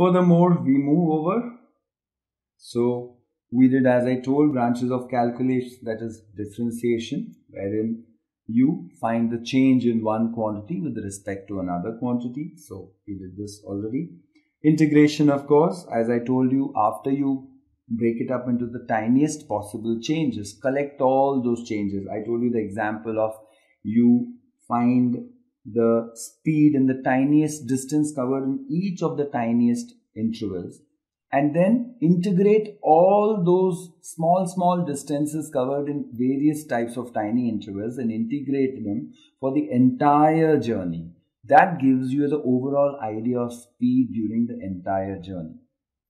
Furthermore, we move over. So we did, as I told, branches of calculation, that is differentiation, wherein you find the change in one quantity with respect to another quantity. So we did this already. Integration, of course, as I told you, after you break it up into the tiniest possible changes, collect all those changes. I told you the example of you find the speed in the tiniest distance covered in each of the tiniest intervals, and then integrate all those small distances covered in various types of tiny intervals and integrate them for the entire journey. That gives you the overall idea of speed during the entire journey.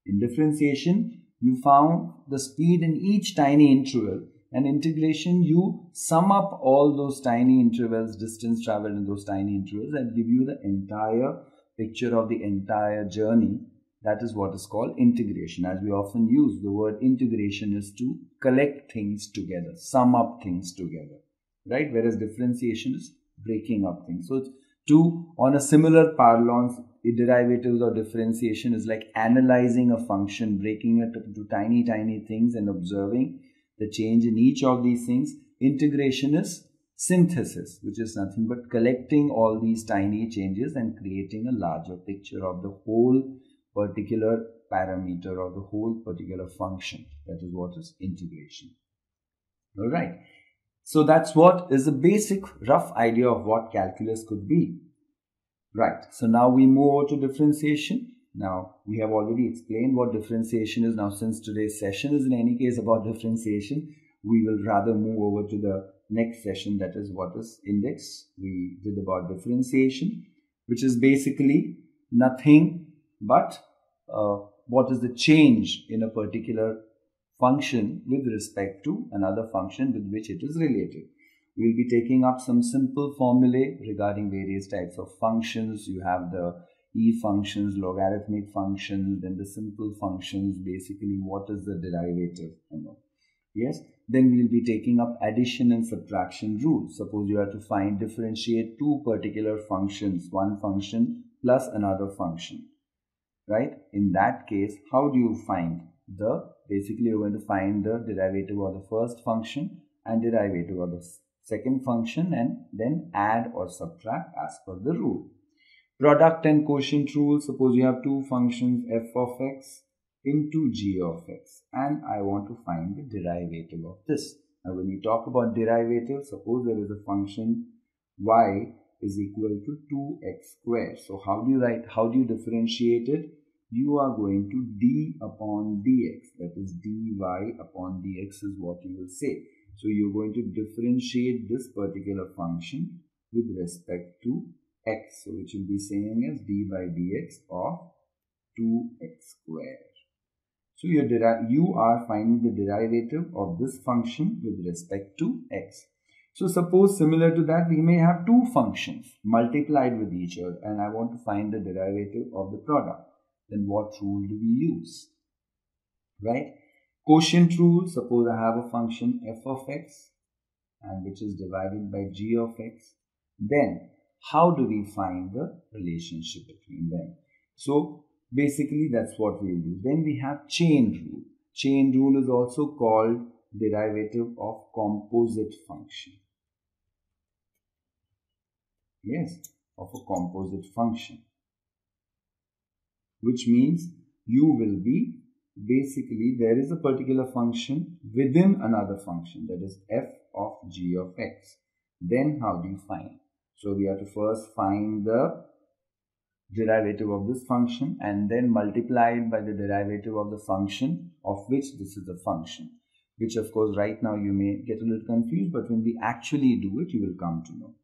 In differentiation, you found the speed in each tiny interval, and integration, you sum up all those tiny intervals, distance traveled in those tiny intervals, and give you the entire picture of the entire journey. That is what is called integration. As we often use the word integration is to collect things together, sum up things together, right? Whereas differentiation is breaking up things. So it's two, on a similar parlance, derivatives or differentiation is like analyzing a function, breaking it up into tiny things and observing the change in each of these things. Integration is synthesis, which is nothing but collecting all these tiny changes and creating a larger picture of the whole particular parameter or the whole particular function. That is what is integration. All right. So that's what is a basic rough idea of what calculus could be. Right. So now we move over to differentiation. Now we have already explained what differentiation is. Now since today's session is in any case about differentiation, we will rather move over to the next session, that is what is index. We did about differentiation, which is basically nothing but what is the change in a particular function with respect to another function with which it is related. We will be taking up some simple formulae regarding various types of functions. You have the e functions, logarithmic functions, then the simple functions, basically what is the derivative, you know. Yes, then we will be taking up addition and subtraction rules. Suppose you have to differentiate two particular functions, one function plus another function. Right? In that case, how do you find the, basically you're going to find the derivative of the first function and derivative of the second function and then add or subtract as per the rule. Product and quotient rule, suppose you have two functions f of x into g of x and I want to find the derivative of this. Now when we talk about derivative, suppose there is a function y is equal to 2x squared. So how do you write, how do you differentiate it? You are going to d upon dx, that is dy upon dx is what you will say. So you're going to differentiate this particular function with respect to x, so which will be saying as d by dx of 2x squared. So you are finding the derivative of this function with respect to x. So suppose similar to that, we may have two functions multiplied with each other and I want to find the derivative of the product. Then what rule do we use? Right? Quotient rule, suppose I have a function f of x and which is divided by g of x. Then how do we find the relationship between them? So basically that's what we will do. Then we have chain rule. Chain rule is also called derivative of composite function. Yes, of a composite function, which means you will be basically there is a particular function within another function, that is f of g of x. Then how do you find? So we have to first find the derivative of this function and then multiply it by the derivative of the function of which this is a function, which of course right now you may get a little confused, but when we actually do it, you will come to know.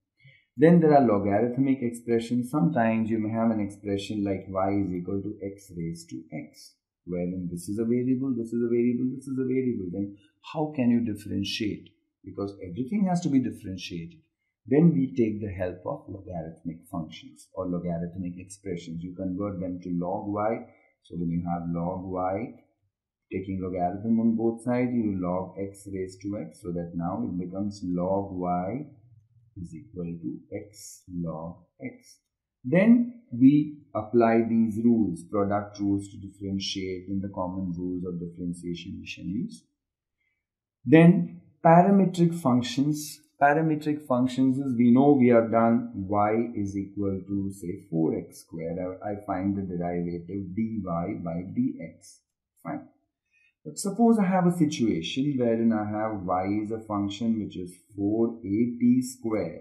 Then there are logarithmic expressions. Sometimes you may have an expression like y is equal to x raised to x, wherein this is a variable, this is a variable, this is a variable. Then how can you differentiate? Because everything has to be differentiated. Then we take the help of logarithmic functions or logarithmic expressions. You convert them to log y. So when you have log y, taking logarithm on both sides, you log x raised to x, so that now it becomes log y is equal to x log x. Then we apply these rules, product rules to differentiate, and the common rules of differentiation we shall use. Then parametric functions. Parametric functions is, we know we have done y is equal to say 4x squared. I find the derivative dy by dx. Fine. But suppose I have a situation wherein I have y is a function which is 4at squared,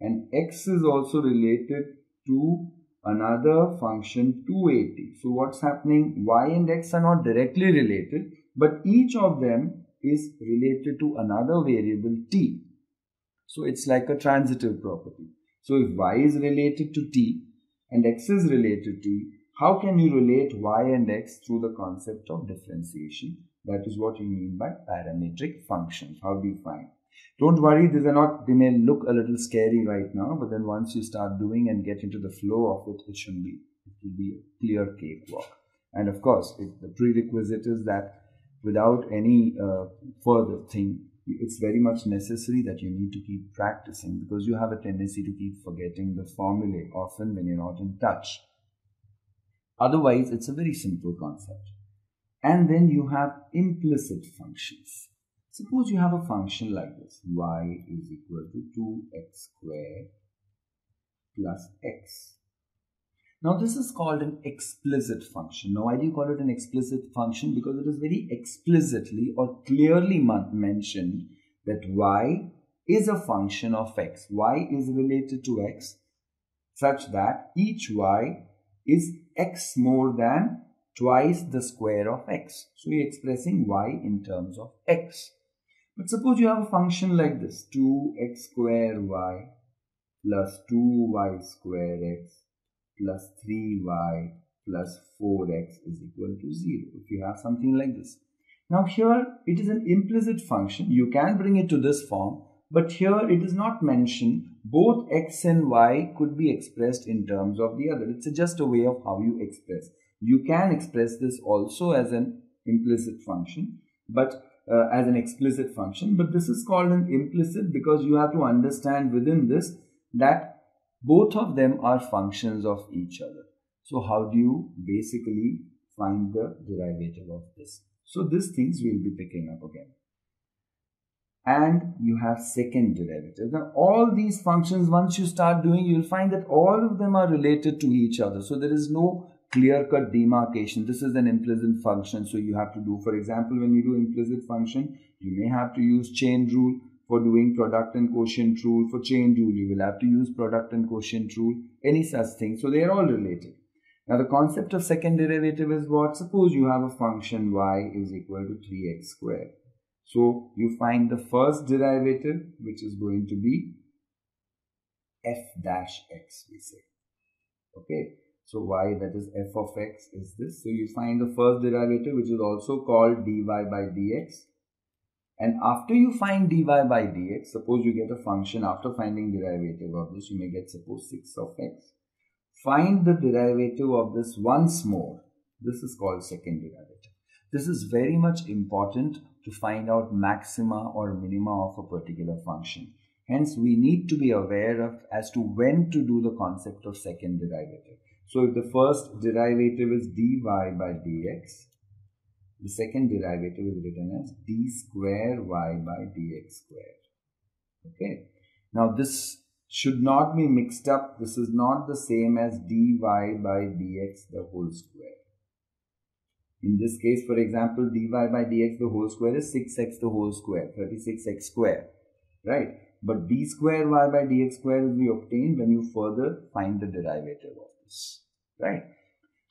and x is also related to another function 2at. So what's happening? Y and x are not directly related, but each of them is related to another variable t. So it's like a transitive property. So if y is related to t and x is related to t, how can you relate y and x through the concept of differentiation? That is what you mean by parametric functions. How do you find? Don't worry, these are not, they may look a little scary right now, but then once you start doing and get into the flow of it, it shouldn't be. It will be a clear cakewalk. And of course, the prerequisite is that without any further thing, it's very much necessary that you need to keep practicing, because you have a tendency to keep forgetting the formulae often when you're not in touch. Otherwise, it's a very simple concept. And then you have implicit functions. Suppose you have a function like this, y is equal to 2x squared plus x. Now this is called an explicit function. Now why do you call it an explicit function? Because it is very explicitly or clearly mentioned that y is a function of x. Y is related to x such that each y is x more than twice the square of x. So you're expressing y in terms of x. But suppose you have a function like this, 2x squared y plus 2y squared x plus 3y plus 4x is equal to 0. If you have something like this. Now here it is an implicit function. You can bring it to this form, but here it is not mentioned. Both x and y could be expressed in terms of the other. It's just a way of how you express. You can express this also as an implicit function, but as an explicit function. But this is called an implicit because you have to understand within this that both of them are functions of each other. So how do you basically find the derivative of this? So these things we'll be picking up again. And you have second derivative. Now all these functions, once you start doing, you'll find that all of them are related to each other. So there is no clear-cut demarcation. This is an implicit function. So you have to do, for example, when you do implicit function, you may have to use chain rule. For doing product and quotient rule, for chain rule, you will have to use product and quotient rule, any such thing. So they are all related. Now the concept of second derivative is what? Suppose you have a function y is equal to 3x squared. So you find the first derivative, which is going to be f dash x, we say. Okay. So y, that is f of x, is this. So you find the first derivative, which is also called dy by dx. And after you find dy by dx, suppose you get a function, after finding derivative of this, you may get, suppose 6 of x. Find the derivative of this once more. This is called second derivative. This is very much important to find out maxima or minima of a particular function. Hence, we need to be aware of as to when to do the concept of second derivative. So if the first derivative is dy by dx, the second derivative is written as d square y by dx squared. Okay. Now this should not be mixed up. This is not the same as dy by dx the whole square. In this case, for example, dy by dx the whole square is 6x the whole square, 36x square. Right. But d square y by dx square will be obtained when you further find the derivative of this. Right.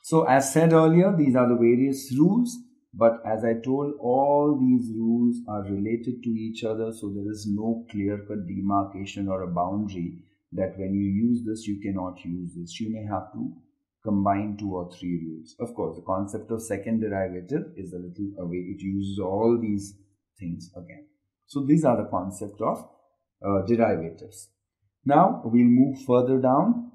So as said earlier, these are the various rules. But as I told, all these rules are related to each other, so there is no clear-cut demarcation or a boundary that when you use this, you cannot use this. You may have to combine 2 or 3 rules. Of course, the concept of second derivative is a little away. It uses all these things again. So these are the concept of derivatives. Now, we'll move further down.